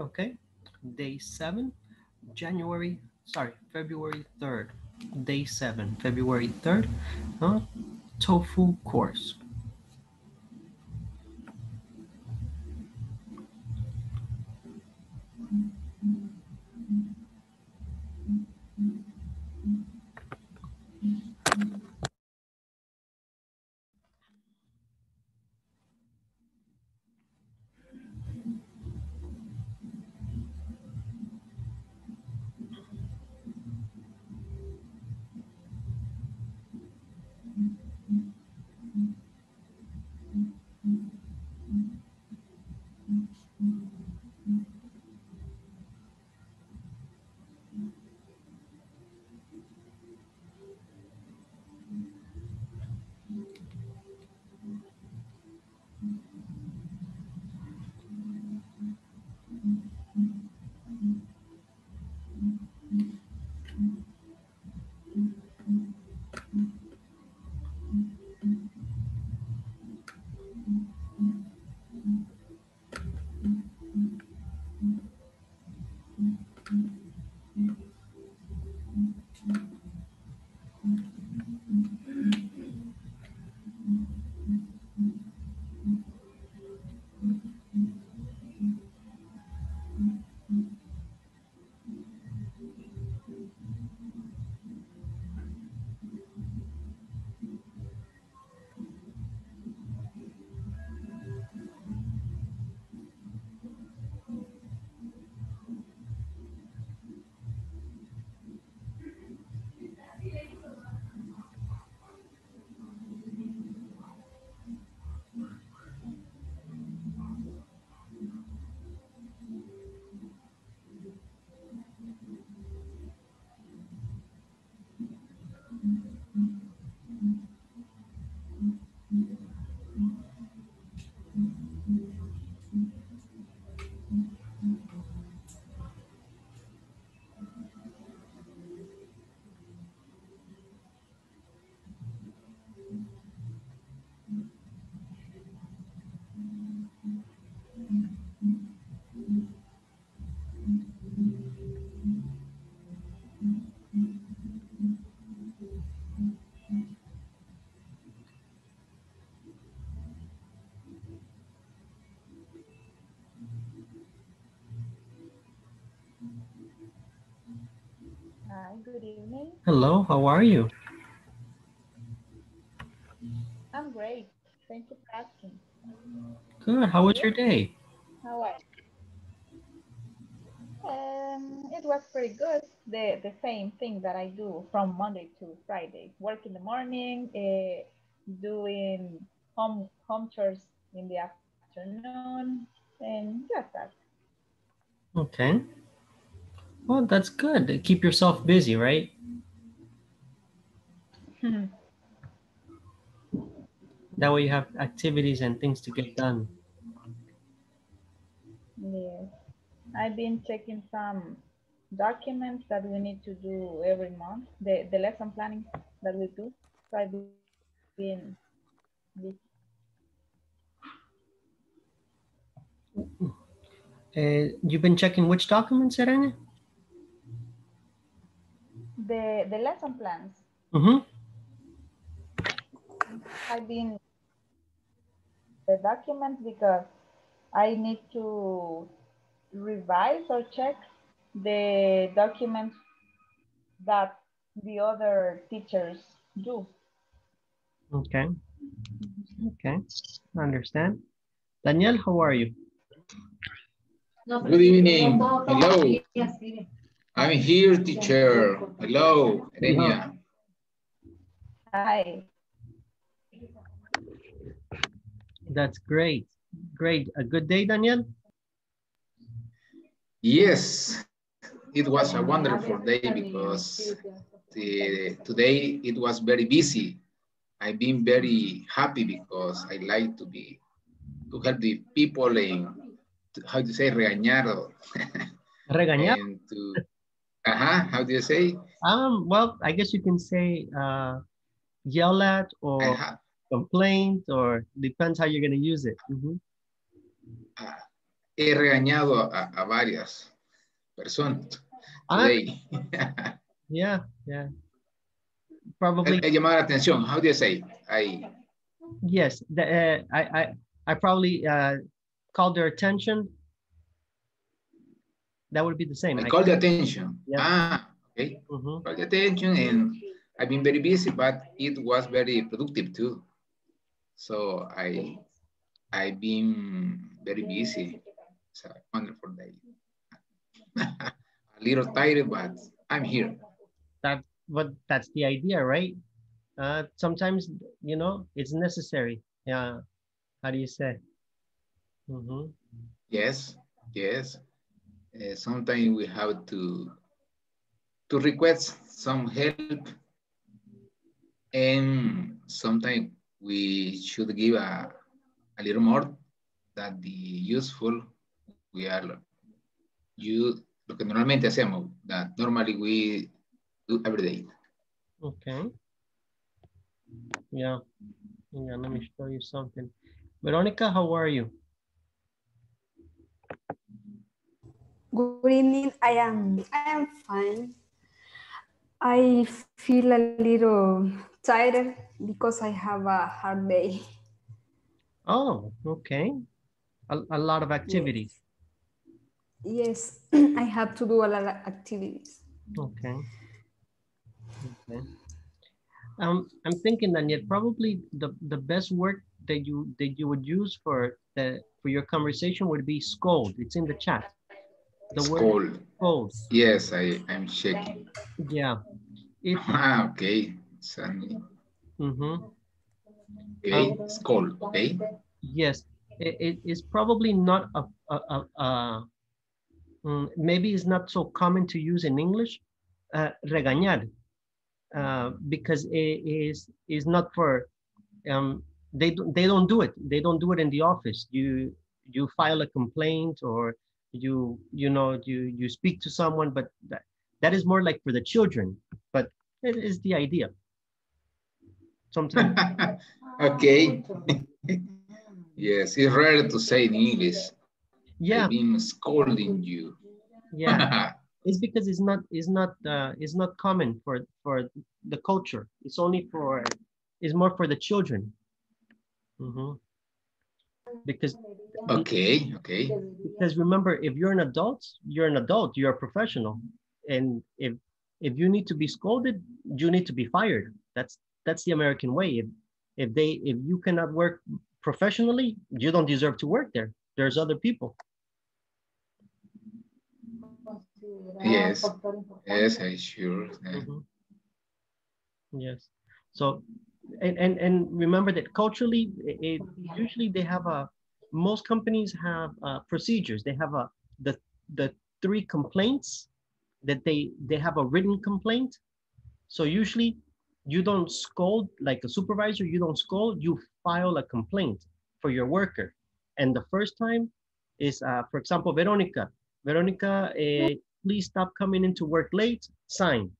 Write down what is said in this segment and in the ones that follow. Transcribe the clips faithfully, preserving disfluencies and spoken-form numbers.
Okay, day seven, January, sorry, February third, day seven, February third, huh? TOEFL course. Good evening. Hello, how are you? I'm great. Thank you for asking. Good. How was your day? How are you? Um, it was pretty good. The, the same thing that I do from Monday to Friday. Work in the morning, uh, doing home, home chores in the afternoon, and just that. Okay. Well, that's good. Keep yourself busy, right? Hmm. That way you have activities and things to get done. Yes. I've been checking some documents that we need to do every month, the, the lesson planning that we do. So I've been busy. Uh, you've been checking which documents, Irene? The, the lesson plans. Mm-hmm. I've been the documents because I need to revise or check the documents that the other teachers do. Okay. Okay. I understand. Daniel, how are you? Good evening. Hello. I'm here, teacher. Hello, Ereña. Hi. That's great. Great. A good day, Daniel? Yes, it was a wonderful day because the, today it was very busy. I've been very happy because I like to be, to help the people in, how to say, regañado. Regañar? And to, uh-huh, how do you say? Um, well, I guess you can say uh, yell at or uh-huh. complaint, or depends how you're going to use it. Mm-hmm. uh, he regañado a, a varias personas. I, yeah, yeah. Probably. He llamado la atención. How do you say? I. Yes, the, uh, I, I, I probably uh, called their attention. That would be the same. I, I called the attention. Yeah. Ah, okay. Mm-hmm. Called the attention, and I've been very busy, but it was very productive too. So I, I've been very busy. It's a wonderful day. A little tired, but I'm here. That, but that's the idea, right? Uh, sometimes, you know, it's necessary. Yeah. How do you say? Mm-hmm. Yes. Yes. Uh, sometimes we have to to request some help, and sometimes we should give a, a little more than the useful we are you lo que normalmente hacemos, that normally we do every day. Okay. Yeah. Yeah, let me show you something. Veronica, how are you? Good evening. I am I am fine. I feel a little tired because I have a hard day. Oh, okay. A, a lot of activities. Yes, yes. I have to do a lot of activities. Okay. Okay. Um, I'm thinking, Daniel, probably the, the best word that you that you would use for the for your conversation would be scold. It's in the chat. The scold. Word scold. Yes, I am shaking. Yeah. It, ah, okay. Sunny. Mm-hmm. Okay. Um, scold. Okay. Yes. It, it is probably not a, a, a, a maybe it's not so common to use in English. Uh, regañar, uh, because it is is not for um they they don't do it. They don't do it in the office. You you file a complaint or you you know you you speak to someone, but that, that is more like for the children, but it is the idea sometimes. Okay. Yes, it's rare to say in English. Yeah, I've been scolding you. Yeah. It's because it's not it's not uh, it's not common for for the culture. It's only for it's more for the children. Mm-hmm. Because okay, okay. Because remember, if you're an adult, you're an adult. You're a professional, and if if you need to be scolded, you need to be fired. That's that's the American way. If if they if you cannot work professionally, you don't deserve to work there. There's other people. Yes. Yes, I sure. Mm-hmm. Yes. So. And, and and remember that culturally, it, it, usually they have a most companies have uh, procedures. They have a the the three complaints that they they have a written complaint. So usually you don't scold like a supervisor. You don't scold. You file a complaint for your worker. And the first time is uh, for example, Veronica. Veronica, eh, please stop coming into work late. Sign.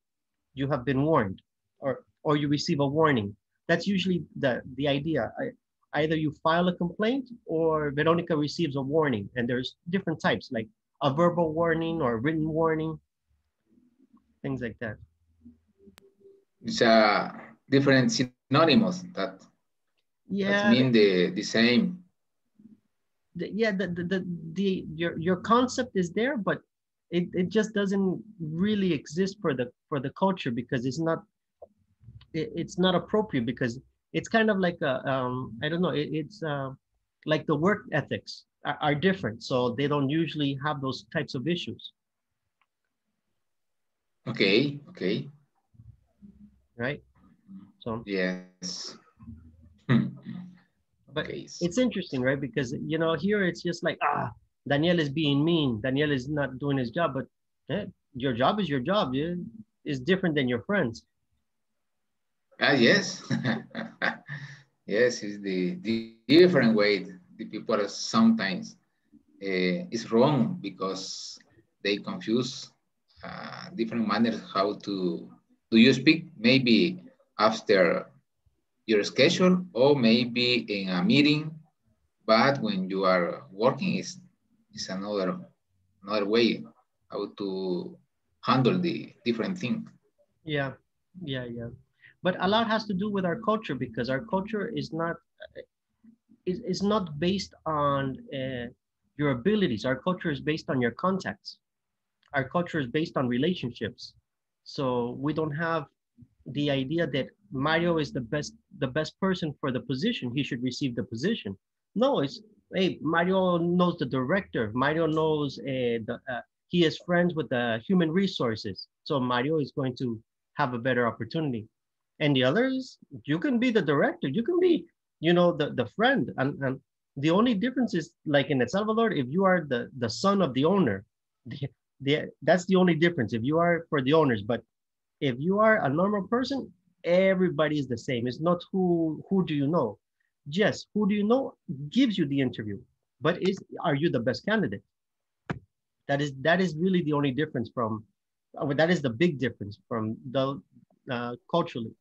You have been warned, or or you receive a warning. That's usually the, the idea. I, either you file a complaint or Veronica receives a warning, and there's different types, like a verbal warning or a written warning, things like that. It's a different synonymous that, yeah, that mean the, the same. The, yeah, the, the, the, the, your, your concept is there, but it, it just doesn't really exist for the, for the culture because it's not, it's not appropriate because it's kind of like a um I don't know it, it's uh, like the work ethics are, are different, so they don't usually have those types of issues. Okay, okay, right. So yes. But okay. It's interesting, right? Because you know here it's just like ah Daniel is being mean, Daniel is not doing his job, but eh, your job is your job. Yeah, it's different than your friends. Ah, yes. Yes, it's the, the different way the people are sometimes uh, is wrong because they confuse uh, different manners how to do you speak, maybe after your schedule or maybe in a meeting, but when you are working, it's is another another way how to handle the different thing. Yeah, yeah, yeah. But a lot has to do with our culture, because our culture is not is is not based on uh, your abilities. Our culture is based on your contacts. Our culture is based on relationships. So we don't have the idea that Mario is the best the best person for the position. He should receive the position. No, it's, hey, Mario knows the director. Mario knows, uh, the, uh, he is friends with the human resources. So Mario is going to have a better opportunity. And the others, you can be the director. You can be, you know, the, the friend. And, and the only difference is, like in El Salvador, if you are the, the son of the owner, the, the, that's the only difference, if you are for the owners. But if you are a normal person, everybody is the same. It's not who, who do you know. Yes, who do you know gives you the interview, but is are you the best candidate? That is that is really the only difference from, or that is the big difference from the uh, culturally.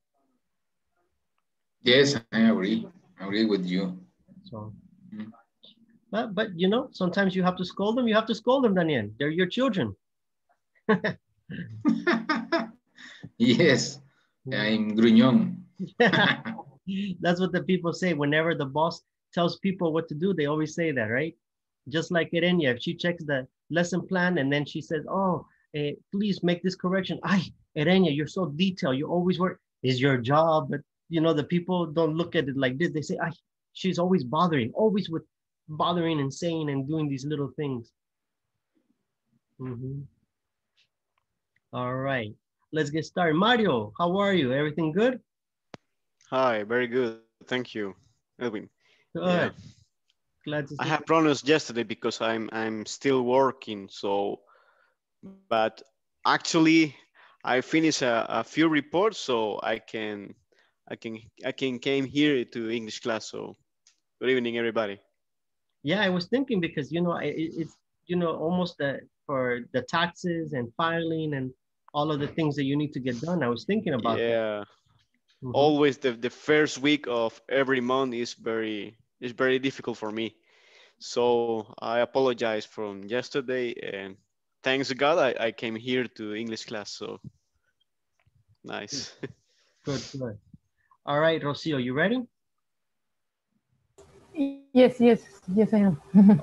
Yes, I agree. I agree with you. So, mm. but, but you know, sometimes you have to scold them. You have to scold them, Daniel. They're your children. Yes, I'm gruñón. That's what the people say. Whenever the boss tells people what to do, they always say that, right? Just like Ereña, if she checks the lesson plan and then she says, oh, eh, please make this correction. Ay, Ereña, you're so detailed. You always work. It's your job. But, you know, the people don't look at it like this. They say, ay, she's always bothering, always with bothering and saying and doing these little things. Mm-hmm. All right. Let's get started. Mario, how are you? Everything good? Hi, very good. Thank you, Edwin. Good. Yeah. Glad to see I had problems yesterday because I'm I'm still working. So, but actually, I finished a, a few reports, so I can I can I can came here to English class. So, good evening, everybody. Yeah, I was thinking because you know it, it's you know almost the, for the taxes and filing and all of the things that you need to get done. I was thinking about yeah. That. Mm-hmm. Always the, the first week of every month is very is very difficult for me. So I apologize from yesterday, and thanks God I, I came here to English class. So nice. Good, good. All right, Rocio, you ready? Yes, yes, yes I am.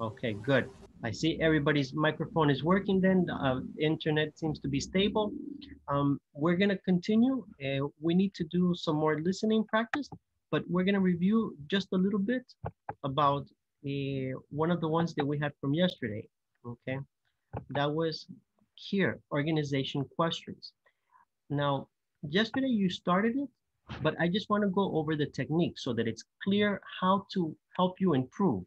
Okay, good. I see everybody's microphone is working then. The uh, internet seems to be stable. Um, we're going to continue. Uh, we need to do some more listening practice, but we're going to review just a little bit about uh, one of the ones that we had from yesterday. Okay, that was here, organization questions. Now, yesterday you started it, but I just want to go over the technique so that it's clear how to help you improve,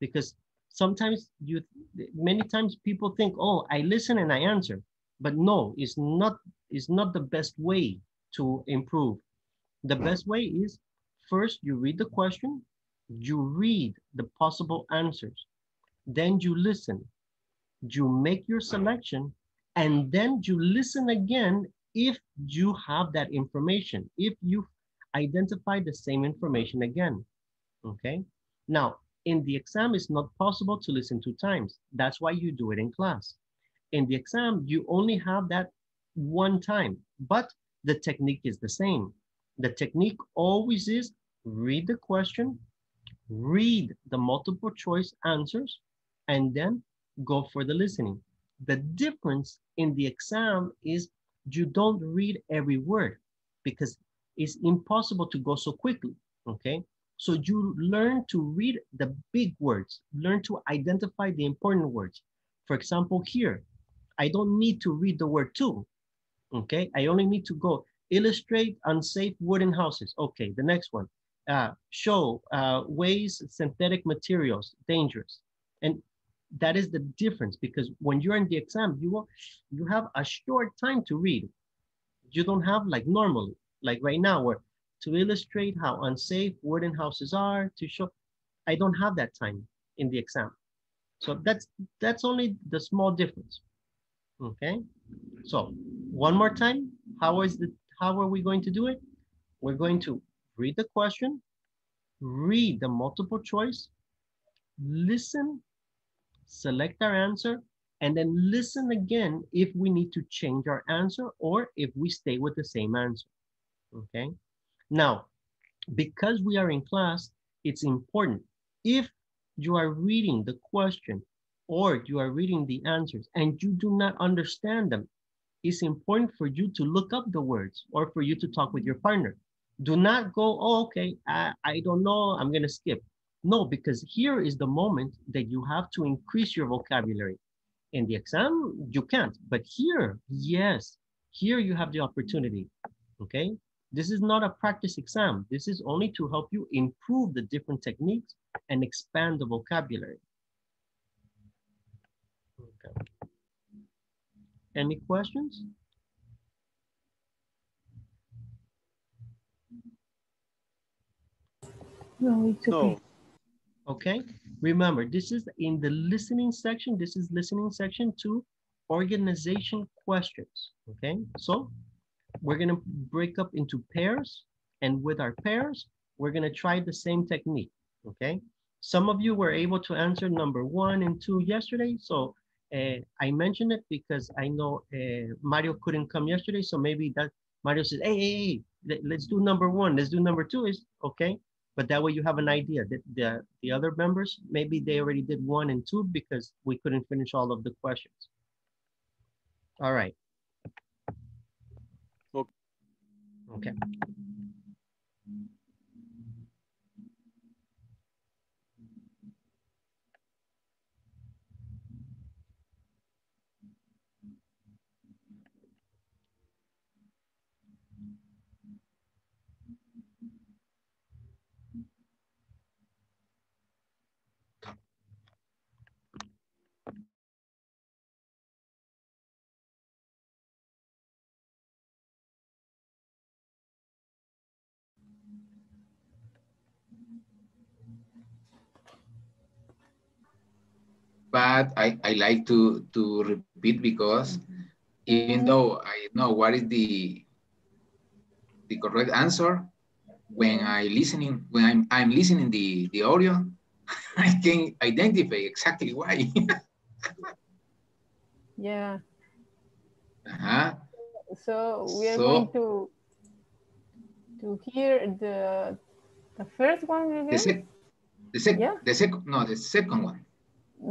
because sometimes you, many times people think, oh, I listen and I answer, but no, it's not, it's not the best way to improve. The best way is first you read the question, you read the possible answers, then you listen, you make your selection, and then you listen again if you have that information, if you identify the same information again, okay? Now, in the exam, it's not possible to listen two times. That's why you do it in class. In the exam, you only have that one time, but the technique is the same. The technique always is read the question, read the multiple choice answers, and then go for the listening. The difference in the exam is you don't read every word because it's impossible to go so quickly, okay? So you learn to read the big words, learn to identify the important words. For example, here, I don't need to read the word two, okay? I only need to go illustrate unsafe wooden houses. Okay, the next one, uh, show uh, ways synthetic materials, dangerous. And that is the difference because when you're in the exam, you, will, you have a short time to read. You don't have like normally, like right now where to illustrate how unsafe wooden houses are, to show, I don't have that time in the exam. So that's that's only the small difference, okay? So one more time, how is the how are we going to do it? We're going to read the question, read the multiple choice, listen, select our answer, and then listen again if we need to change our answer or if we stay with the same answer, okay? Now, because we are in class, it's important if you are reading the question or you are reading the answers and you do not understand them, it's important for you to look up the words or for you to talk with your partner. Do not go, oh, okay, I, I don't know, I'm gonna skip. No, because here is the moment that you have to increase your vocabulary. In the exam, you can't, but here, yes, here you have the opportunity, okay? This is not a practice exam. This is only to help you improve the different techniques and expand the vocabulary. Okay. Any questions? No, it's okay. Okay, remember, this is in the listening section. This is listening section to organization questions, okay? So we're gonna break up into pairs, and with our pairs, we're gonna try the same technique, okay? Some of you were able to answer number one and two yesterday, so uh, I mentioned it because I know uh, Mario couldn't come yesterday, so maybe that Mario says, hey, hey, hey, let's do number one, let's do number two, is okay? But that way you have an idea that the, the other members, maybe they already did one and two because we couldn't finish all of the questions. All right. Okay. Okay. But I, I like to, to repeat because even though I know what is the the correct answer, when I listening when I'm I'm listening the, the audio, I can identify exactly why. Yeah. Uh-huh. So we are so, going to to hear the the first one again? The second the second yeah. the second no the second one.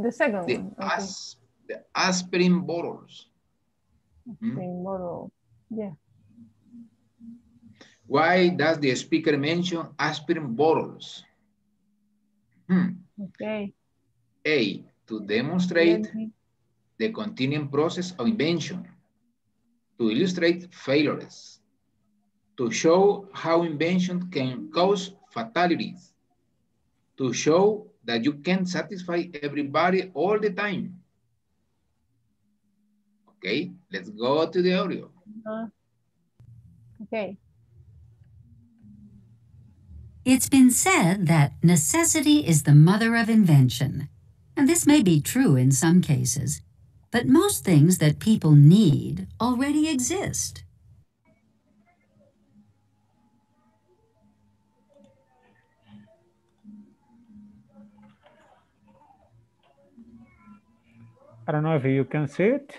The second the one. Okay. As, the aspirin bottles. Aspirin mm. bottle, yeah. Why does the speaker mention aspirin bottles? Hmm. Okay. A, to demonstrate okay. the continuing process of invention, to illustrate failures, to show how invention can cause fatalities, to show that you can satisfy everybody all the time. Okay, let's go to the audio. Uh, okay. It's been said that necessity is the mother of invention. And this may be true in some cases, but most things that people need already exist. I don't know if you can see it.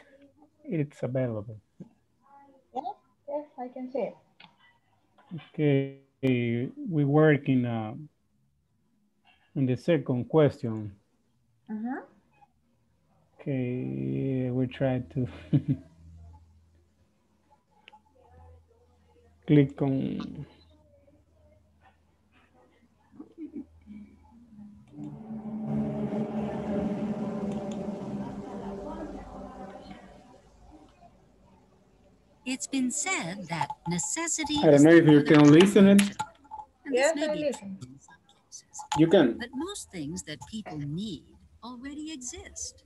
It's available. Yes, yes, I can see it. Okay, we work in uh, in the second question. Uh huh. Okay, we try to click on. It's been said that necessity. I don't know if you can listen it. Yes, I listen. You can. But most things that people need already exist.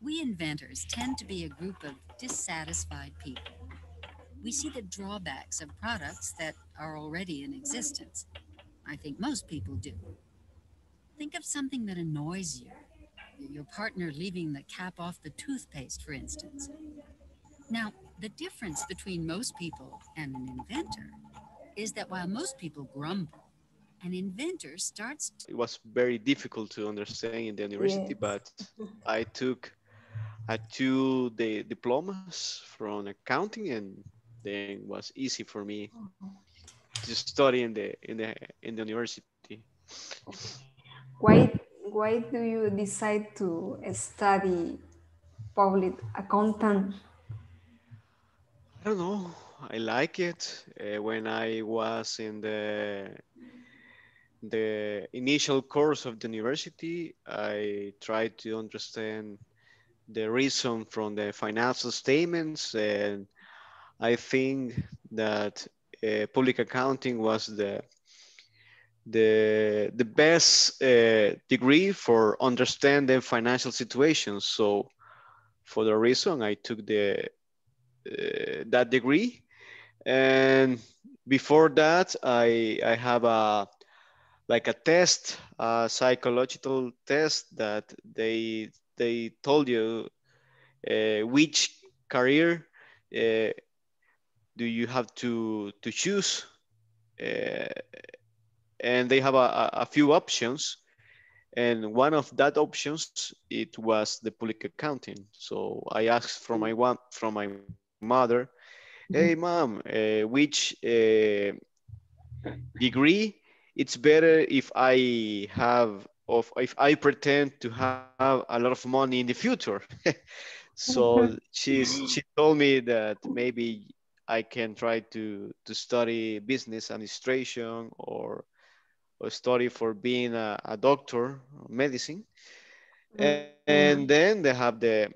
We inventors tend to be a group of dissatisfied people. We see the drawbacks of products that are already in existence. I think most people do. Think of something that annoys you. Your partner leaving the cap off the toothpaste, for instance. Now, the difference between most people and an inventor is that while most people grumble an inventor starts. It was very difficult to understand in the university, yeah. But I took I two the diplomas from accounting, and then it was easy for me to study in the in the in the university. Why why do you decide to study public accountant? I don't know. I like it. Uh, when I was in the the initial course of the university, I tried to understand the reason from the financial statements, and I think that uh, public accounting was the the the best uh, degree for understanding financial situations. So, for the reason, I took the uh, that degree. And before that, I I have a like a test, a psychological test that they they told you uh, which career uh, do you have to to choose, uh, and they have a, a few options, and one of that options it was the public accounting. So I asked from my one from my mother. Hey, mom, uh, which uh, degree it's better if I have, of if I pretend to have a lot of money in the future? So she's, she told me that maybe I can try to, to study business administration or, or study for being a, a doctor of medicine. And, and then they have the,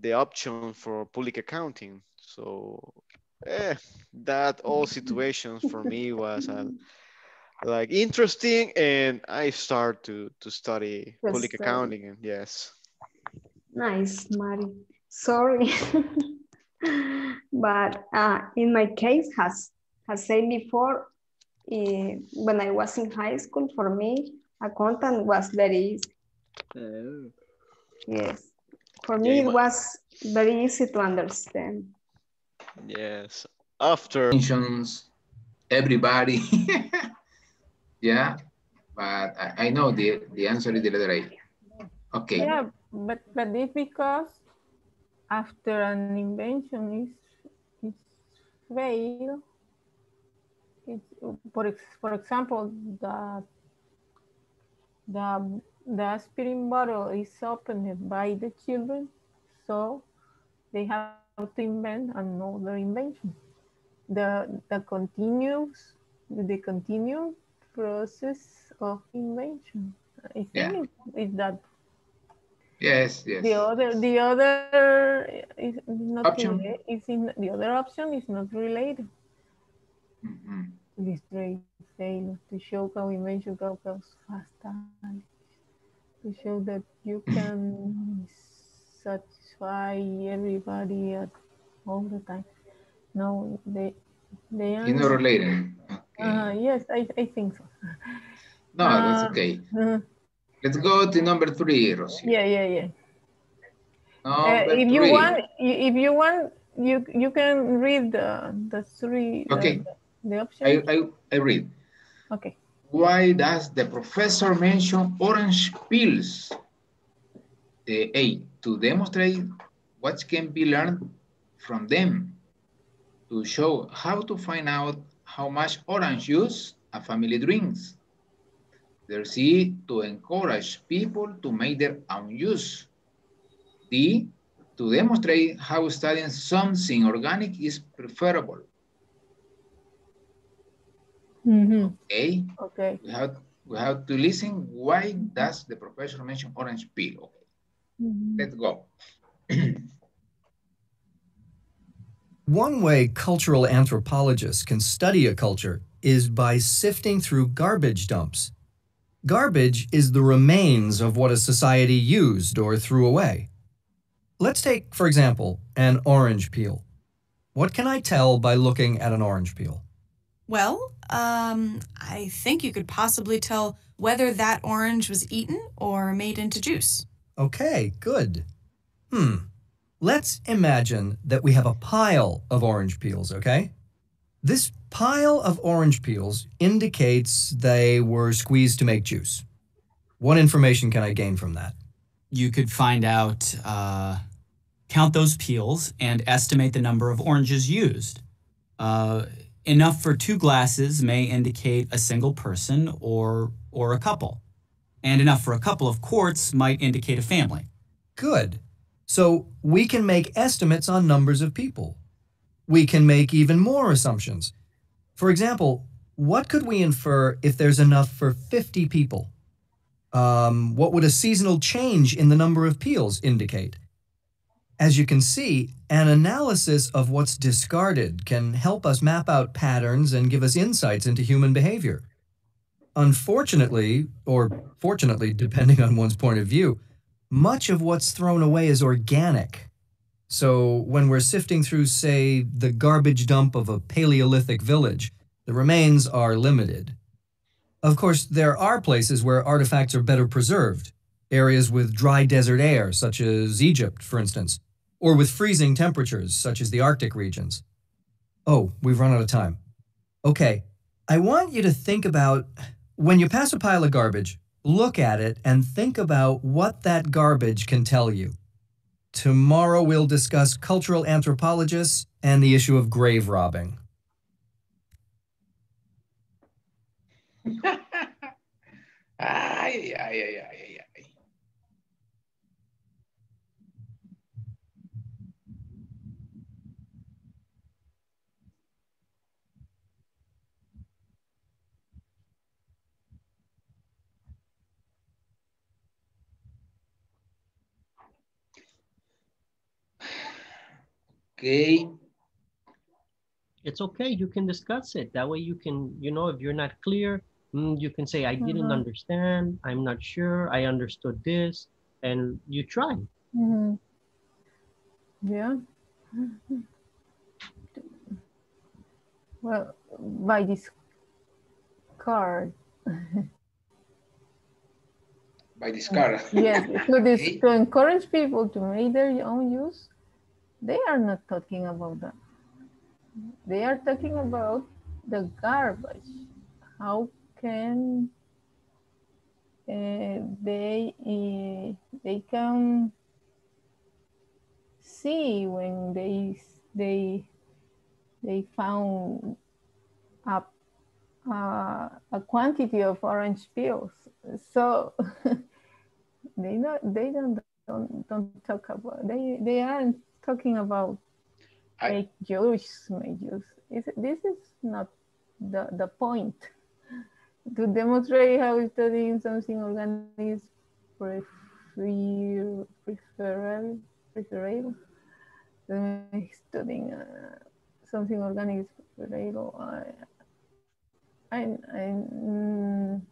the option for public accounting. So eh, that all situations for me was uh, like interesting, and I start to, to study That's public so. accounting, and yes. Nice, Mari. Sorry, but uh, in my case, as I said before, uh, when I was in high school, for me, accountant was very easy. Oh. Yes, for me yeah, it was very easy to understand. Yes, after everybody, yeah, but I, I know the, the answer is the letter A. Okay. Yeah, but, but it's because after an invention is, is failed, it's, for, for example, the, the, the aspirin bottle is opened by the children, so they have to invent another invention. The the continuous the continuous process of invention. I think yeah. is that. Yes, yes. The other the other is not option. Related, is in the other option is not related. Mm-hmm. This great fail to show how invention goes faster, to show that you can satisfy everybody at all the time. No, they they are not related. Okay. Uh, yes, I, I think so. No, uh, that's okay. Uh, Let's go to number three, Rocio. Yeah, yeah, yeah. Uh, if three. you want, if you want, you you can read the the three. Okay. The, the options. I, I I read. Okay. Why does the professor mention orange pills? Uh, A, to demonstrate what can be learned from them, to show how to find out how much orange juice a family drinks. There, C, to encourage people to make their own juice. D, to demonstrate how studying something organic is preferable. Mm-hmm. Okay. Okay. We have, we have to listen. Why does the professor mention orange peel? Okay. Let's go. One way cultural anthropologists can study a culture is by sifting through garbage dumps. Garbage is the remains of what a society used or threw away. Let's take, for example, an orange peel. What can I tell by looking at an orange peel? Well, um, I think you could possibly tell whether that orange was eaten or made into juice. Okay, good. Hmm. Let's imagine that we have a pile of orange peels, okay? This pile of orange peels indicates they were squeezed to make juice. What information can I gain from that? You could find out, uh, count those peels and estimate the number of oranges used. Uh, enough for two glasses may indicate a single person or, or a couple. And enough for a couple of quarts might indicate a family. Good. So we can make estimates on numbers of people. We can make even more assumptions. For example, what could we infer if there's enough for fifty people? Um, what would a seasonal change in the number of peels indicate? As you can see, an analysis of what's discarded can help us map out patterns and give us insights into human behavior. Unfortunately, or fortunately, depending on one's point of view, much of what's thrown away is organic. So when we're sifting through, say, the garbage dump of a Paleolithic village, the remains are limited. Of course, there are places where artifacts are better preserved, areas with dry desert air, such as Egypt, for instance, or with freezing temperatures, such as the Arctic regions. Oh, we've run out of time. Okay, I want you to think about, when you pass a pile of garbage, look at it and think about what that garbage can tell you. Tomorrow we'll discuss cultural anthropologists and the issue of grave robbing. ay, ay, ay, ay, ay. Okay. It's okay, you can discuss it. That way you can, you know, if you're not clear, you can say, I didn't mm-hmm. understand, I'm not sure, I understood this, and you try. Mm-hmm. Yeah. Well, by this card. By this card. Yes, so this, okay. To encourage people to make their own use. They are not talking about that. They are talking about the garbage. How can uh, they uh, they can see when they they they found a uh, a quantity of orange peels? So they not they don't don't don't talk about they they aren't. Talking about I, make use, make use. Is it, this is not the, the point. To demonstrate how studying something organic is prefer, preferable, preferable. Uh, studying uh, something organic is preferable. I, I, I, mm,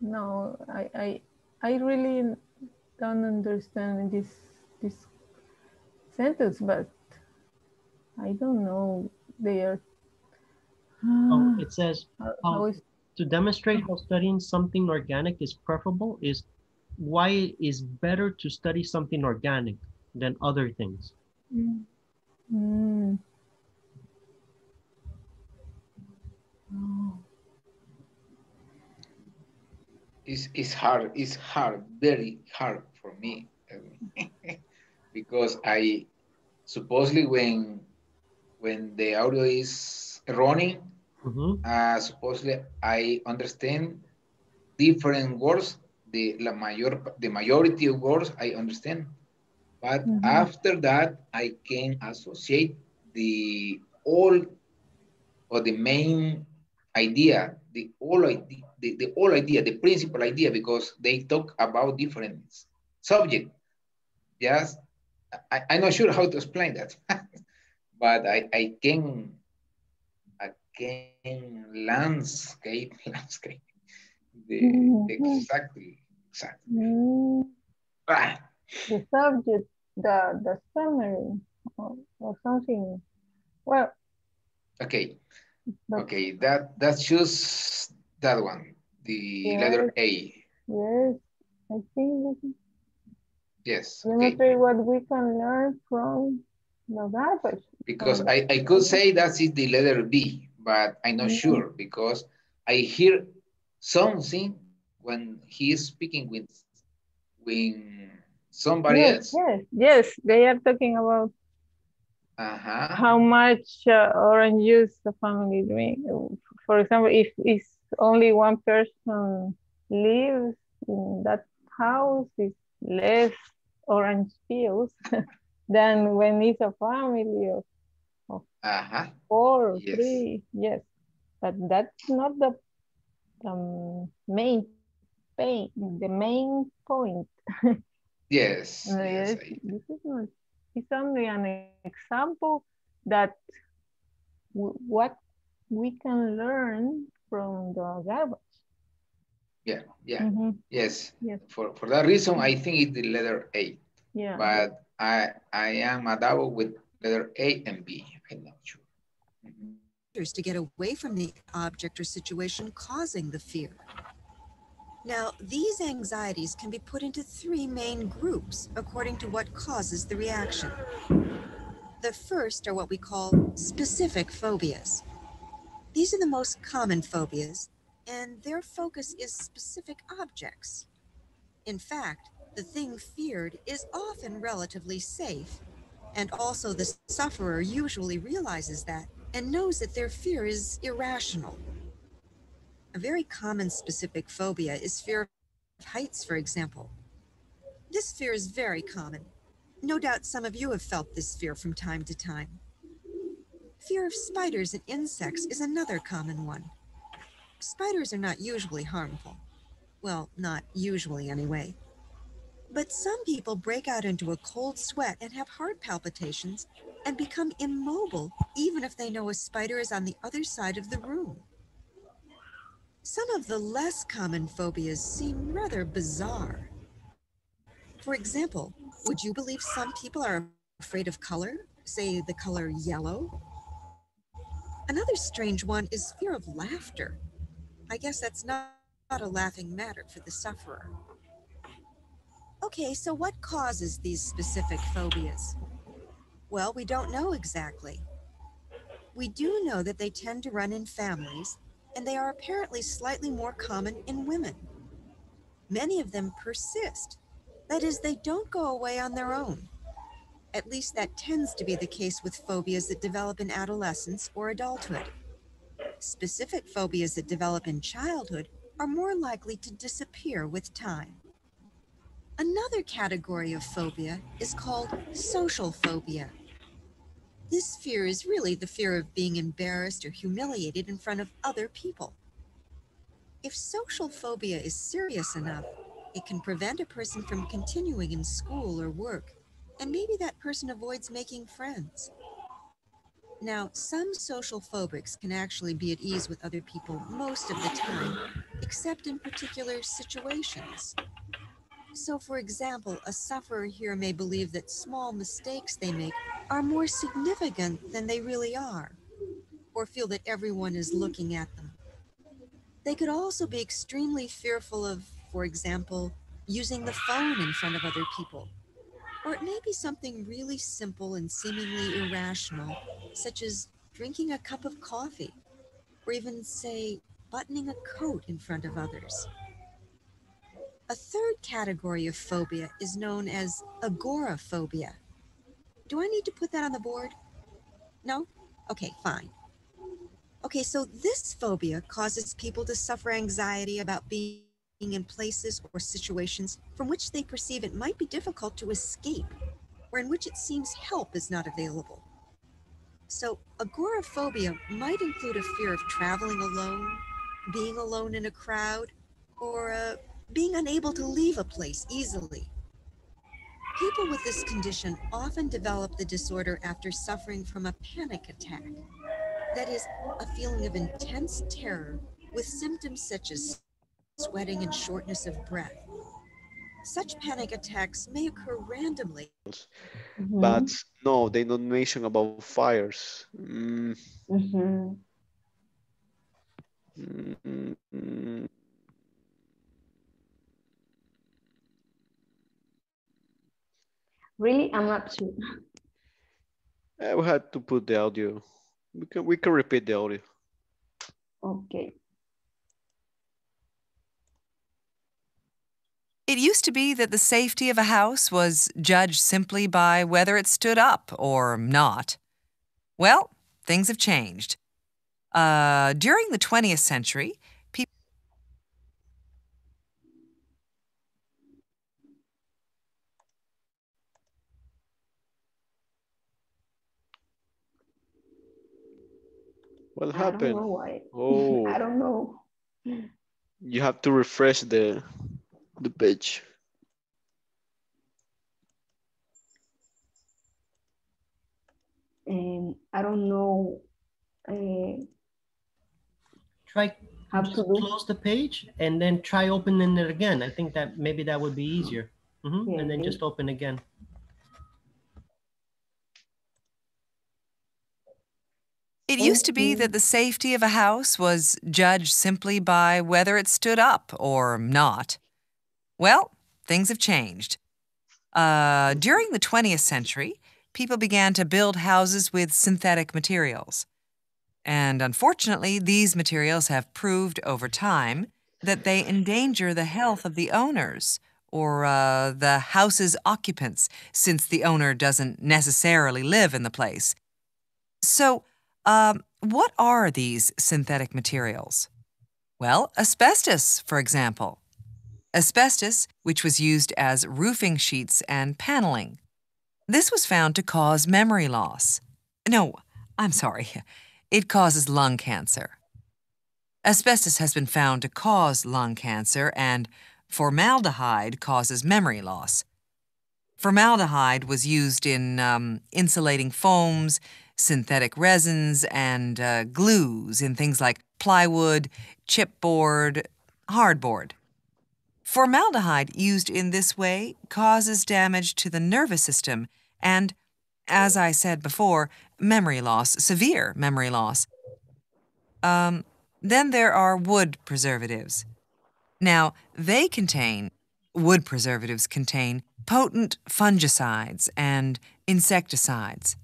no, I, I, I really. don't understand this this sentence, but I don't know they are. Oh, it says how, to demonstrate how studying something organic is preferable is why it is better to study something organic than other things. Mm. Mm. Oh. It's, it's hard, it's hard, very hard for me. Because I, supposedly when when the audio is running, mm-hmm. uh, supposedly I understand different words, the, la mayor, the majority of words I understand. But mm-hmm. after that, I can associate the all, or the main idea, the whole idea, the, the whole idea, the principal idea, because they talk about different subject. Yes, I, I'm not sure how to explain that, but I, I can, I can landscape, landscape, the, mm-hmm. exactly, exactly. Mm-hmm. Ah. The subject, the, the summary, or, or something, well. Okay. But okay, that that's just that one, the yes, letter A. Yes, I think this is. Yes. Demonstrate okay. what we can learn from the garbage. Because oh. I, I could say that is the letter B, but I'm not mm-hmm. sure because I hear something when he is speaking with, with somebody yes, else. Yes, yes, they are talking about uh-huh. how much uh, orange juice the family drink. For example, if it's only one person lives in that house, it's less orange juice than when it's a family of, of uh-huh. four or yes. three. Yes, but that's not the um, main pain, the main point. Yes. Uh, yes I... This is not, it's only an example that w what we can learn from the garbage. Yeah, yeah, mm-hmm. yes. yes. For, for that reason, I think it's the letter A. Yeah. But I I am a double with letter A and B. I'm not sure. Mm-hmm. To get away from the object or situation causing the fear. Now, these anxieties can be put into three main groups according to what causes the reaction. The first are what we call specific phobias. These are the most common phobias, and their focus is specific objects. In fact, the thing feared is often relatively safe, and also the sufferer usually realizes that and knows that their fear is irrational. A very common specific phobia is fear of heights, for example. This fear is very common. No doubt some of you have felt this fear from time to time. Fear of spiders and insects is another common one. Spiders are not usually harmful. Well, not usually anyway. But some people break out into a cold sweat and have heart palpitations and become immobile even if they know a spider is on the other side of the room. Some of the less common phobias seem rather bizarre. For example, would you believe some people are afraid of color, say the color yellow? Another strange one is fear of laughter. I guess that's not, not a laughing matter for the sufferer. Okay, so what causes these specific phobias? Well, we don't know exactly. We do know that they tend to run in families, and they are apparently slightly more common in women. Many of them persist. That is, they don't go away on their own. At least that tends to be the case with phobias that develop in adolescence or adulthood. Specific phobias that develop in childhood are more likely to disappear with time. Another category of phobia is called social phobia. This fear is really the fear of being embarrassed or humiliated in front of other people. If social phobia is serious enough, it can prevent a person from continuing in school or work, and maybe that person avoids making friends. Now, some social phobics can actually be at ease with other people most of the time, except in particular situations. So, for example, a sufferer here may believe that small mistakes they make are more significant than they really are, or feel that everyone is looking at them. They could also be extremely fearful of, for example, using the phone in front of other people, or it may be something really simple and seemingly irrational, such as drinking a cup of coffee, or even, say, buttoning a coat in front of others. A third category of phobia is known as agoraphobia. Do I need to put that on the board? No? Okay, fine. Okay, so this phobia causes people to suffer anxiety about being in places or situations from which they perceive it might be difficult to escape, or in which it seems help is not available. So agoraphobia might include a fear of traveling alone, being alone in a crowd, or a being unable to leave a place easily. People with this condition often develop the disorder after suffering from a panic attack. That is, a feeling of intense terror with symptoms such as sweating and shortness of breath. Such panic attacks may occur randomly. Mm-hmm. But no, they don't mention about fires. Mm. Mm-hmm. Mm-hmm. Really, I'm not sure. I will have to put the audio. We can, we can repeat the audio. Okay. It used to be that the safety of a house was judged simply by whether it stood up or not. Well, things have changed. Uh, during the twentieth century, people... What happened? I don't know why. Oh. I don't know. You have to refresh the... the page. And I don't know. Uh, try how to close the page and then try opening it again. I think that maybe that would be easier. Mm-hmm. Yeah, and then just open again. It used to be that the safety of a house was judged simply by whether it stood up or not. Well, things have changed. Uh, during the twentieth century, people began to build houses with synthetic materials. And unfortunately, these materials have proved over time that they endanger the health of the owners or uh, the house's occupants, since the owner doesn't necessarily live in the place. So, um, what are these synthetic materials? Well, asbestos, for example. Asbestos, which was used as roofing sheets and paneling. This was found to cause memory loss. No, I'm sorry. It causes lung cancer. Asbestos has been found to cause lung cancer, and formaldehyde causes memory loss. Formaldehyde was used in um, insulating foams, synthetic resins, and uh, glues in things like plywood, chipboard, hardboard. Formaldehyde used in this way causes damage to the nervous system and, as I said before, memory loss, severe memory loss. Um, then there are wood preservatives. Now, they contain, wood preservatives contain potent fungicides and insecticides.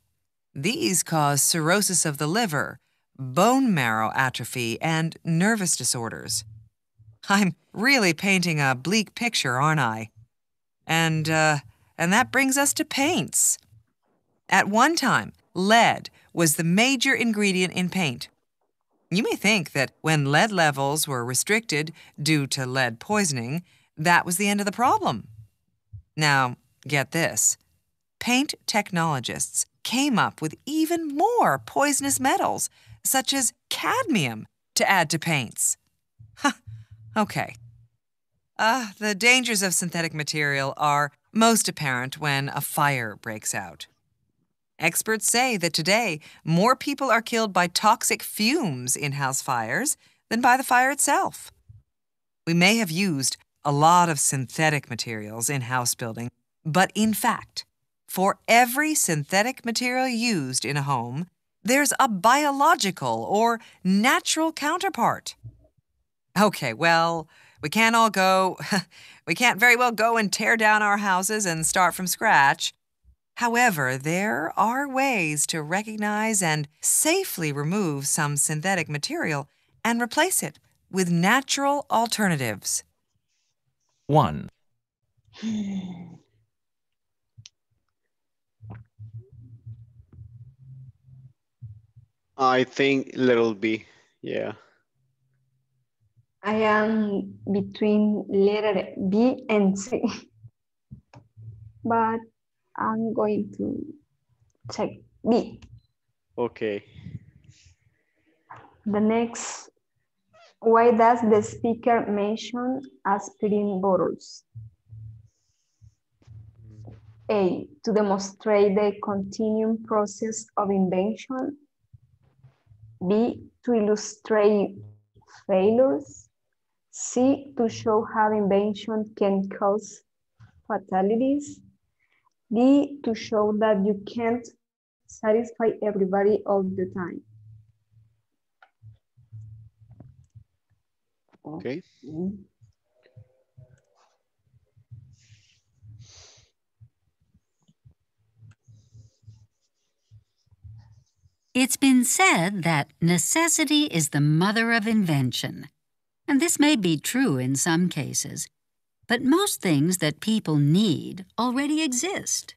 These cause cirrhosis of the liver, bone marrow atrophy, and nervous disorders. I'm really painting a bleak picture, aren't I? And, uh, and that brings us to paints. At one time, lead was the major ingredient in paint. You may think that when lead levels were restricted due to lead poisoning, that was the end of the problem. Now, get this. Paint technologists came up with even more poisonous metals, such as cadmium, to add to paints. Huh. Okay. Uh, the dangers of synthetic material are most apparent when a fire breaks out. Experts say that today, more people are killed by toxic fumes in house fires than by the fire itself. We may have used a lot of synthetic materials in house building, but in fact, for every synthetic material used in a home, there's a biological or natural counterpart. Okay, well, we can't all go, we can't very well go and tear down our houses and start from scratch. However, there are ways to recognize and safely remove some synthetic material and replace it with natural alternatives. One. I think little B, yeah. I am between letter B and C, but I'm going to check B. Okay. The next, why does the speaker mention aspirin bottles? A, to demonstrate the continuum process of invention. B, to illustrate failures. C, to show how invention can cause fatalities. D, to show that you can't satisfy everybody all the time. Okay. Okay. It's been said that necessity is the mother of invention, and this may be true in some cases, but most things that people need already exist.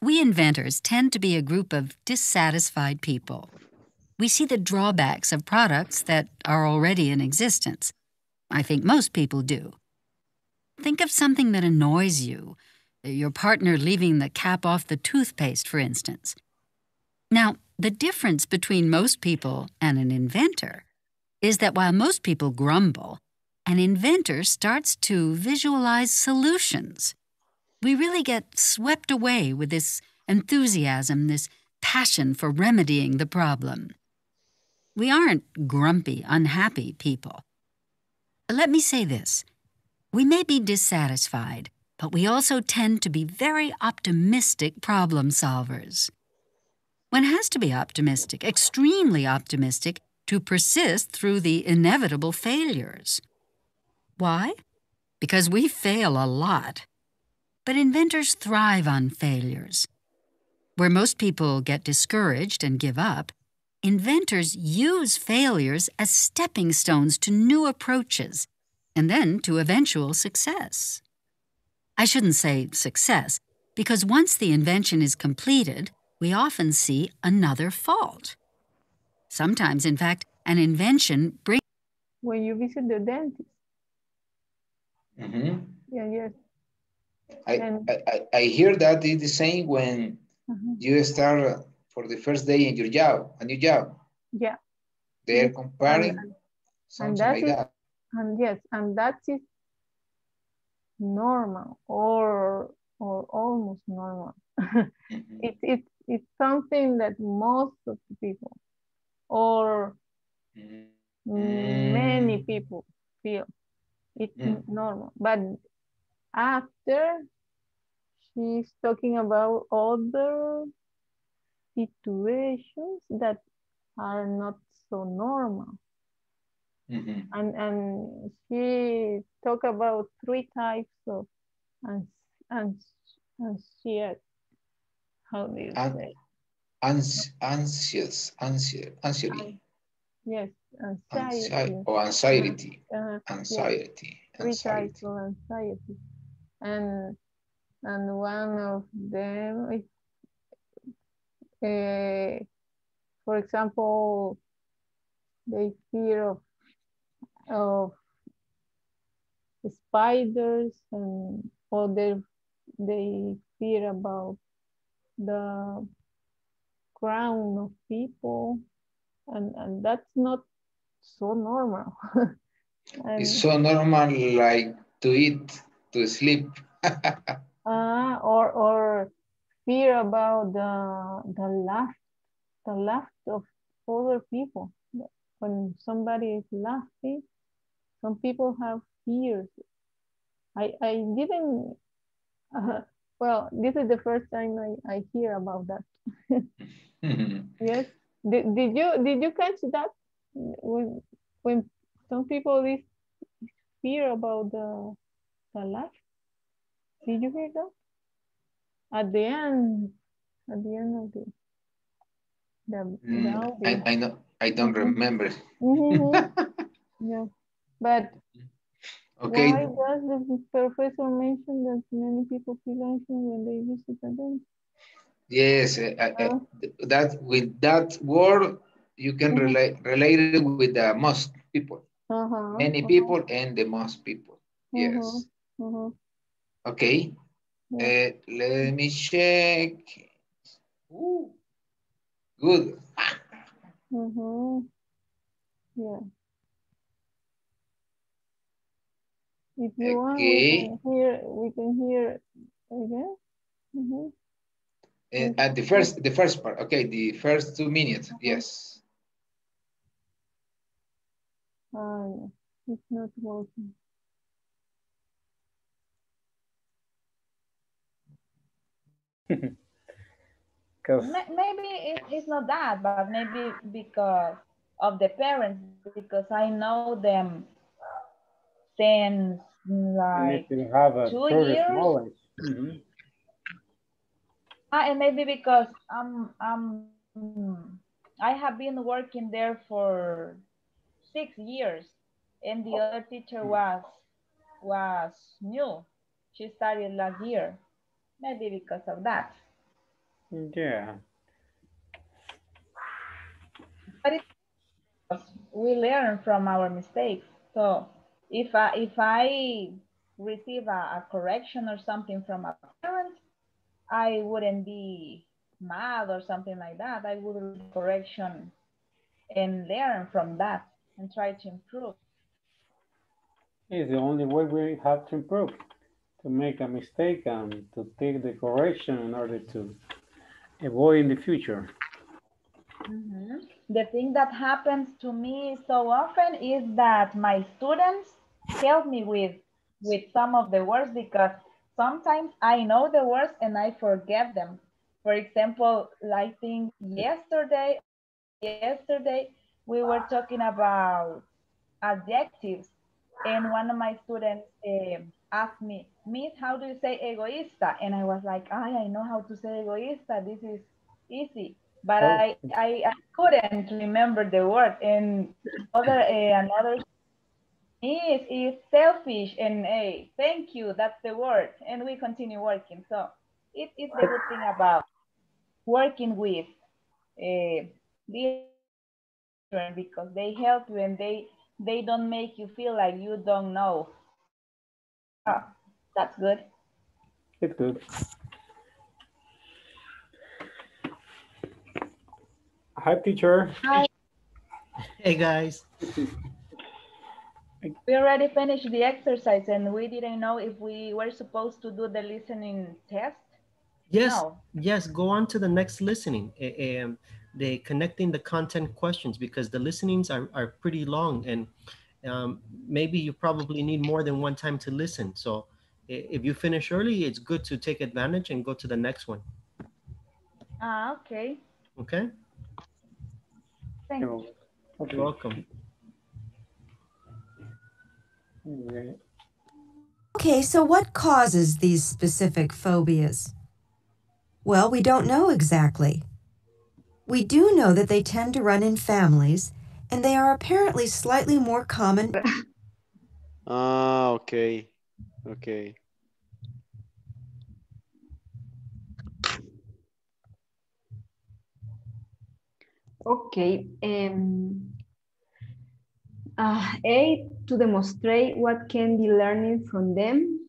We inventors tend to be a group of dissatisfied people. We see the drawbacks of products that are already in existence. I think most people do. Think of something that annoys you, your partner leaving the cap off the toothpaste, for instance. Now, the difference between most people and an inventor is that while most people grumble, an inventor starts to visualize solutions. We really get swept away with this enthusiasm, this passion for remedying the problem. We aren't grumpy, unhappy people. Let me say this. We may be dissatisfied, but we also tend to be very optimistic problem solvers. One has to be optimistic, extremely optimistic, to persist through the inevitable failures. Why? Because we fail a lot. But inventors thrive on failures. Where most people get discouraged and give up, inventors use failures as stepping stones to new approaches and then to eventual success. I shouldn't say success, because once the invention is completed, we often see another fault. Sometimes, in fact, an invention brings... When you visit the dentist. Mm-hmm. Yeah, yes. I, and... I, I hear that it's the same when mm-hmm. you start for the first day in your job, a new job. Yeah. They're comparing and, something and that like is, that. And yes, and that is normal or or almost normal. mm-hmm. it, it, it's something that most of the people or mm. many people feel. It's mm. normal. But after, she's talking about other situations that are not so normal. Mm-hmm. And, and she talked about three types of ans ans anxiety. How do you An say? Ans anxious, anxiety. Anxiety. Yes, anxiety. Anxi or anxiety. Uh, anxiety. Yes. Three anxiety. Types of anxiety. And, and one of them is, uh, for example, they fear of of spiders, and or they they fear about the crowd of people, and and that's not so normal. And, it's so normal, like to eat, to sleep. uh, or or fear about the the laugh, the laugh of other people. When somebody is laughing, some people have fears. I, I didn't, uh, well, this is the first time I, I hear about that. Yes, did, did you did you catch that? When, when some people is fear about the, the laugh? Did you hear that? At the end, at the end of the, the, the audio. I, I know. I don't remember. Mm-hmm. Yeah, but okay. Why does the professor mention that many people feel anxious when they visit a dentist? Yes, uh, uh, that with that word you can mm-hmm. relate relate it with the most people, uh-huh. many uh-huh. people, and the most people. Yes. Uh-huh. Uh-huh. Okay. Yeah. Uh, let me check. Ooh. Good. Mm-hmm. Yeah. If you want, okay. we can hear, we can hear again. Mm-hmm. And at the first, the first part, okay, the first two minutes, okay. Yes. Ah, uh, it's not working. Maybe it, it's not that, but maybe because of the parents, because I know them since like you have a two years. Mm-hmm. uh, and maybe because I'm, I'm I have been working there for six years, and the other teacher was was new. She started last year, maybe because of that. Yeah. But it, we learn from our mistakes. So if I, if I receive a, a correction or something from a parent, I wouldn't be mad or something like that. I would read correction and learn from that and try to improve. It's the only way we have to improve, to make a mistake and to take the correction in order to avoid in the future. Mm-hmm. The thing that happens to me so often is that my students help me with, with some of the words, because sometimes I know the words and I forget them. For example, I think yesterday, yesterday we were talking about adjectives, and one of my students uh, asked me, Miss, how do you say egoísta? And I was like, ah, I know how to say egoísta. This is easy. But oh. I, I, I couldn't remember the word. And other uh, another is, is selfish, and hey, thank you, that's the word. And we continue working. So it is the good thing about working with uh, the children, because they help you and they, they don't make you feel like you don't know. Ah, that's good. It's good. Hi, teacher. Hi. Hey, guys. We already finished the exercise, and we didn't know if we were supposed to do the listening test. Yes, no. Yes. Go on to the next listening. Um, they connecting the content questions, because the listenings are, are pretty long, and um, maybe you probably need more than one time to listen. So if you finish early, it's good to take advantage and go to the next one. Ah, uh, okay. Okay. Thank you. Okay. You're welcome. Okay, so what causes these specific phobias? Well, we don't know exactly. We do know that they tend to run in families, and they are apparently slightly more common. Ah, okay. Okay. Okay, um, uh, A, to demonstrate what can be learned from them,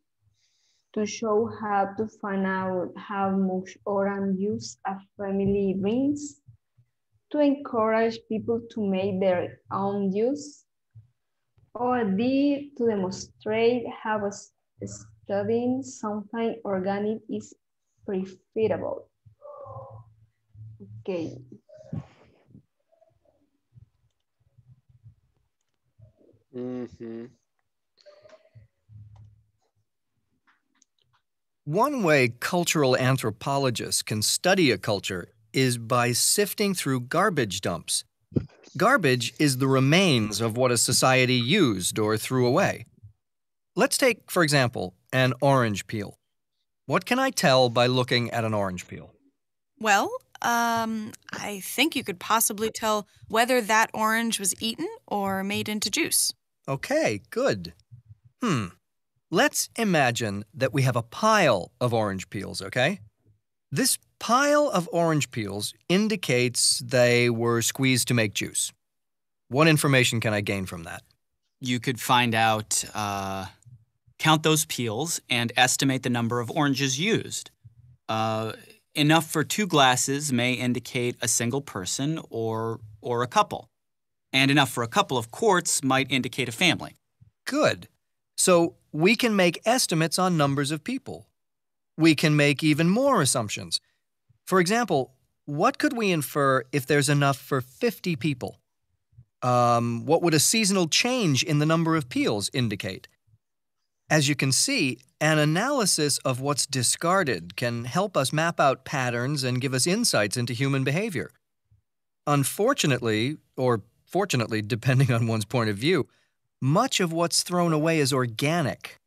to show how to find out how much oral use a family brings, to encourage people to make their own use, or D, to demonstrate how studying something organic is profitable. Okay. Mm-hmm. One way cultural anthropologists can study a culture is by sifting through garbage dumps. Garbage is the remains of what a society used or threw away. Let's take, for example, an orange peel. What can I tell by looking at an orange peel? Well, um, I think you could possibly tell whether that orange was eaten or made into juice. Okay, good. Hmm. Let's imagine that we have a pile of orange peels, okay? This pile of orange peels indicates they were squeezed to make juice. What information can I gain from that? You could find out, uh, count those peels and estimate the number of oranges used. Uh, enough for two glasses may indicate a single person or, or a couple. And enough for a couple of quarts might indicate a family. Good. So we can make estimates on numbers of people. We can make even more assumptions. For example, what could we infer if there's enough for fifty people? Um, what would a seasonal change in the number of peels indicate? As you can see, an analysis of what's discarded can help us map out patterns and give us insights into human behavior. Unfortunately, or fortunately, depending on one's point of view, much of what's thrown away is organic.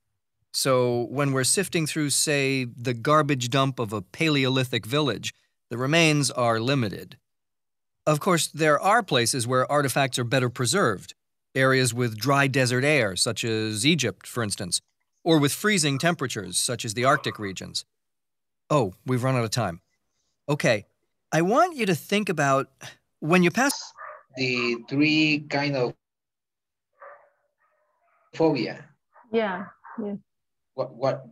So when we're sifting through, say, the garbage dump of a Paleolithic village, the remains are limited. Of course, there are places where artifacts are better preserved, areas with dry desert air, such as Egypt, for instance, or with freezing temperatures, such as the Arctic regions. Oh, we've run out of time. Okay, I want you to think about, when you pass the three kind of phobia. Yeah. Yeah. What, what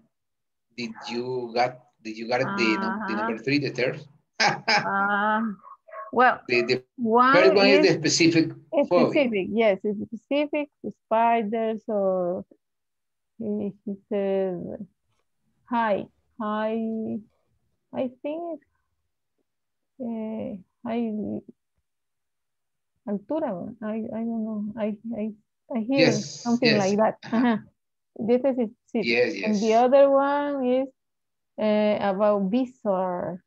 did you got? Did you got uh-huh. the, the number three, the third? uh, well, the, the one third one is, is the specific phobia. Specific, yes, it's specific, the spiders or he says high, high, I think uh, high altura. I, I don't know. I, I, I hear yes, something yes. like that. Uh-huh. This is it. Yes, yes. And the other one is uh, about bizarre,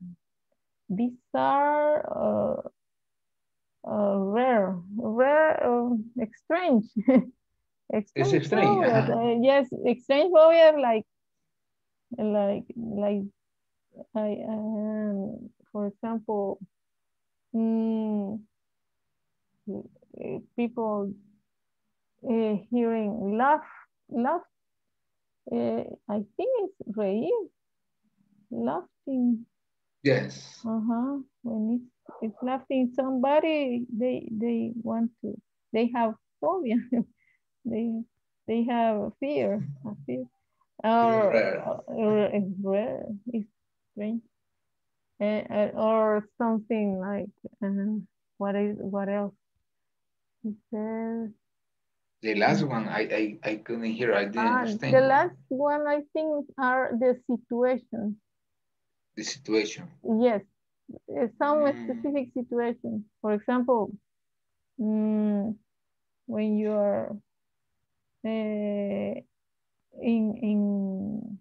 bizarre, uh, uh, rare, rare, uh, strange. It's strange. Uh-huh. uh, yes, strange phobia, like, like, like, I, um, for example, um, people uh, hearing laugh, laugh. Uh, I think it's reír, laughing. Yes. Uh huh. When it's, it's laughing somebody, they they want to. They have phobia. they they have a fear. A fear. Or, or, or it's strange. Uh, or something like uh, what is what else? It says. The last one, I, I, I couldn't hear, I didn't ah, understand. The last one, I think, are the situations. The situation. Yes, some mm. specific situation. For example, mm, when you are uh, in, in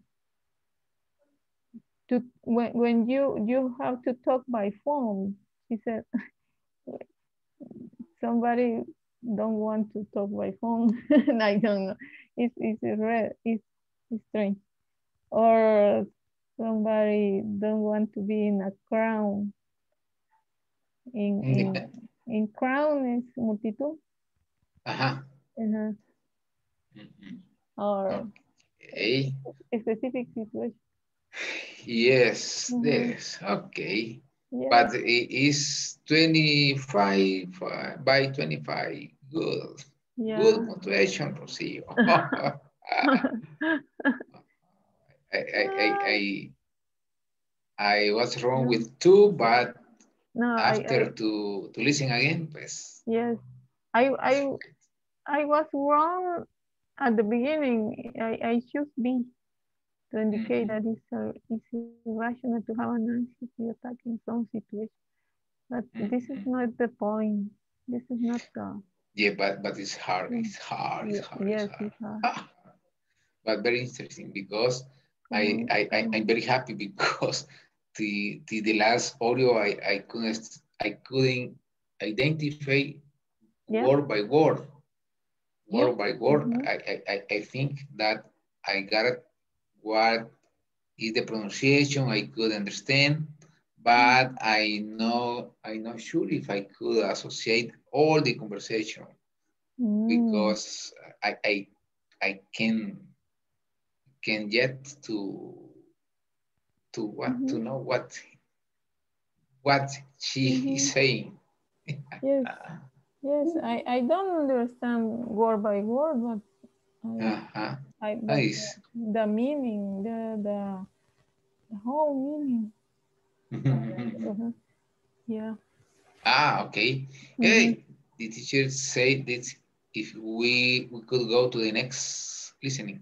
to, when, when you, you have to talk by phone, he said, somebody, don't want to talk by phone. I don't know. It's it's rare. It's, it's strange. Or somebody don't want to be in a crown. In in, yeah. in crown is multitud. Uh huh. Uh -huh. Mm-hmm. Or okay. a specific situation. Yes. Mm-hmm. Yes. Okay. Yeah. But it is twenty-five uh, by twenty-five. Good. Yeah. Good punctuation procedure. I, I, I, I, I was wrong no. with two, but no, after I, I, to, to listen again, please. Yes. I, I, I was wrong at the beginning. I, I should be. To indicate that it's, uh, it's irrational to have an anxiety attack in some situation. But this is not the point. This is not the... Yeah, but, but it's hard, it's hard, it's hard. Yes, it's hard. It's hard. Ah, but very interesting because mm-hmm. I, I, I, I'm very happy because the, the, the last audio, I, I, couldn't, I couldn't identify yeah. word by word. Word yeah. by word, mm-hmm. I, I, I think that I got it. What is the pronunciation? I could understand, but I know I'm not sure if I could associate all the conversation mm. because I, I I can can get to to what mm-hmm. to know what what she mm-hmm. is saying. Yes, yes. I, I don't understand word by word, but. Uh-huh. I, nice. The, the meaning, the, the, the whole meaning. uh-huh. Yeah. Ah, okay. Mm-hmm. Hey, the teacher said that if we, we could go to the next listening.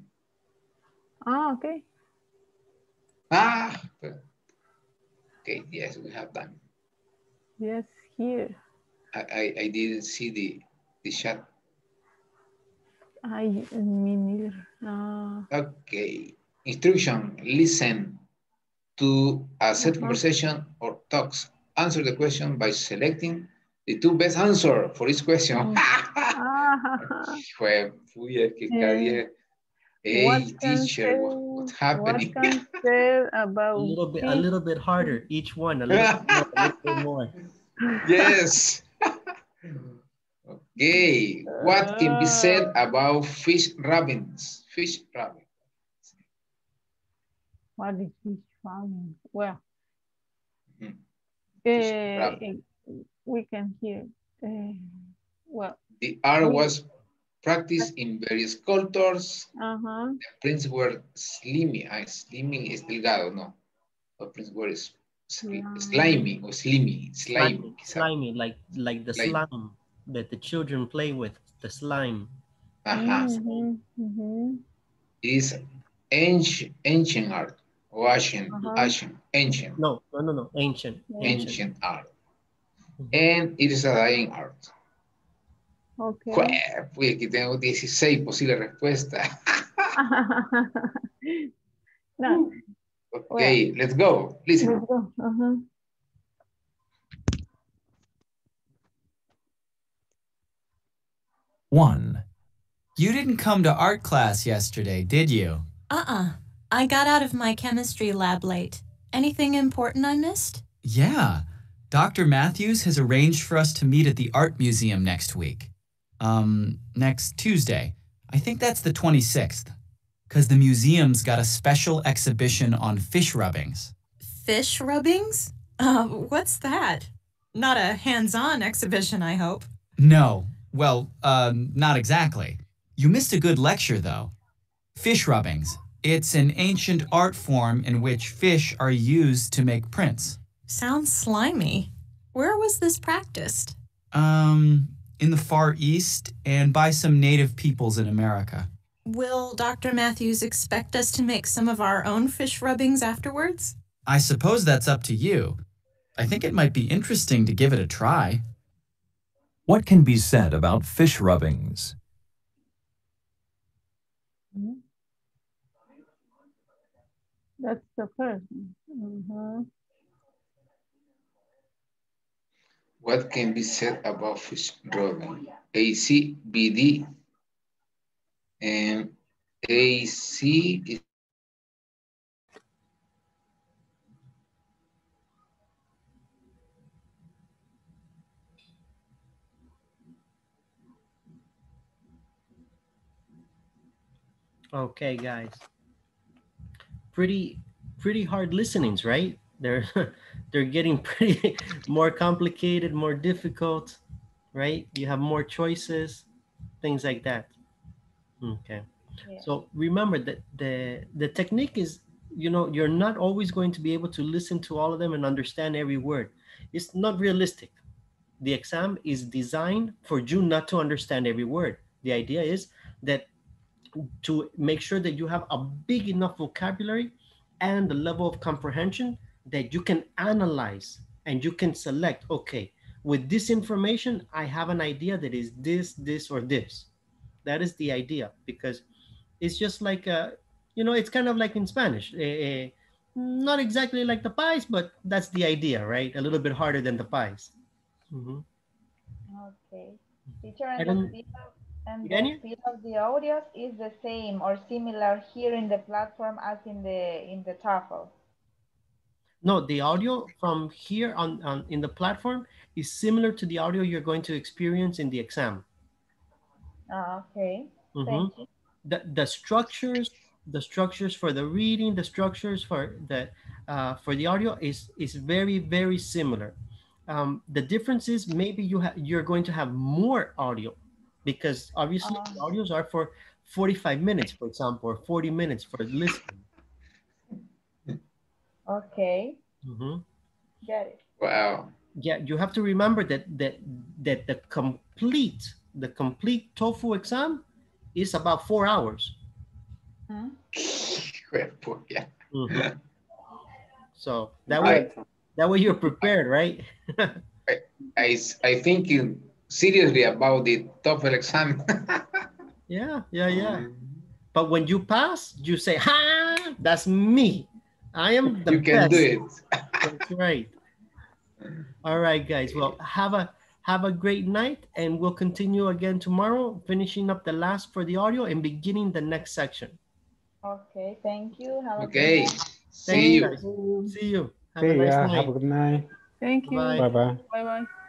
Ah, okay. Ah, okay. Yes, we have time. Yes, here. I, I, I didn't see the, the chat. I mean, uh, okay. Instruction, listen to a set uh-huh. conversation or talks. Answer the question by selecting the two best answer for each question. Uh-huh. Hey, what teacher, what, what's happening? What can tell about a little bit, a little bit harder, each one, a little, more, a little bit more. Yes. Okay. What can be said about fish robins? Fish robin. What is fish robin? Well, mm-hmm. fish uh, robin. We can hear. Uh, well, the art was practiced in various cultures. Uh-huh. The prints were slimy. Uh, slimy is delgado, no. The prints were sli yeah. slimy or slimy. Slimy. Slimy, like like the slimy. slime that the children play with, the slime. Uh-huh. Mm-hmm. Mm-hmm. Is ancient, ancient art. Or ancient, uh-huh. ancient, ancient. No, no, no, no. Ancient. Ancient, ancient art. And it is a dying art. Okay. Pues aquí tengo dieciséis posibles respuestas. No. Okay, well, let's go. Listen. Let's go. Uh-huh. One. You didn't come to art class yesterday, did you? Uh-uh. I got out of my chemistry lab late. Anything important I missed? Yeah. Doctor Matthews has arranged for us to meet at the art museum next week. Um, next Tuesday. I think that's the twenty-sixth. Because the museum's got a special exhibition on fish rubbings. Fish rubbings? Uh, what's that? Not a hands-on exhibition, I hope. No. Well, um, not exactly. You missed a good lecture, though. Fish rubbings. It's an ancient art form in which fish are used to make prints. Sounds slimy. Where was this practiced? Um, in the Far East and by some native peoples in America. Will Doctor Matthews expect us to make some of our own fish rubbings afterwards? I suppose that's up to you. I think it might be interesting to give it a try. What can be said about fish rubbings? That's the first. Mm-hmm. What can be said about fish rubbing? A C B D. And A C is okay, guys. Pretty pretty hard listenings, right? They're they're getting pretty more complicated, more difficult, right? You have more choices, things like that. Okay. Yeah. So remember that the the technique is, you know, you're not always going to be able to listen to all of them and understand every word. It's not realistic. The exam is designed for you not to understand every word. The idea is that to make sure that you have a big enough vocabulary and the level of comprehension that you can analyze and you can select, okay, with this information, I have an idea that is this, this, or this. That is the idea, because it's just like, uh, you know, it's kind of like in Spanish, eh, eh, not exactly like the pies, but that's the idea, right? A little bit harder than the pies. Mm-hmm. Okay. Teacher, and, and, the, and the speed of the audience is the same or similar here in the platform as in the in the TOEFL. No, the audio from here on, on in the platform is similar to the audio you're going to experience in the exam. Uh, okay. Mm-hmm. Thank you. The the structures, the structures for the reading, the structures for the uh, for the audio is is very very similar. Um, the difference is maybe you have you're going to have more audio, because obviously uh-huh. the audios are for forty-five minutes, for example, or forty minutes for listening. Okay. Mm-hmm. Got it. Wow. Yeah, you have to remember that that that the complete the complete TOEFL exam is about four hours. Huh? Yeah. Mm-hmm. So that way I, that way you're prepared, right? I, I I think you seriously about the TOEFL exam. Yeah, yeah, yeah. But when you pass, you say, "Ha! That's me. I am the you best." You can do it. That's right. All right, guys. Well, have a have a great night, and we'll continue again tomorrow, finishing up the last for the audio and beginning the next section. Okay. Thank you. Have okay. A good night. See you. See you. Have hey, a nice yeah, night. Have a good night. Thank you. Bye-bye. Bye-bye.